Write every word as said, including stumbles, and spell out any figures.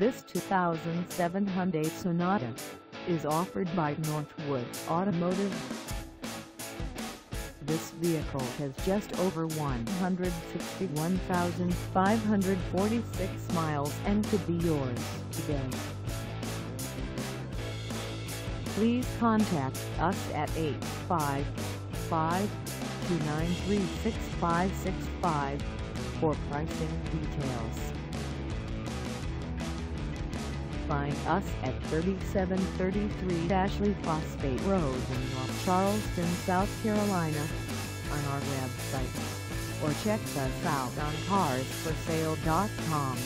This two thousand seven Hyundai Sonata is offered by Northwoods Automotive. This vehicle has just over one hundred sixty-one thousand five hundred forty-six miles and could be yours today. Please contact us at eight five five, two nine three, six five six five for pricing details. Find us at thirty-seven thirty-three Ashley Phosphate Road in North Charleston, South Carolina, on our website, or check us out on Cars For Sale dot com.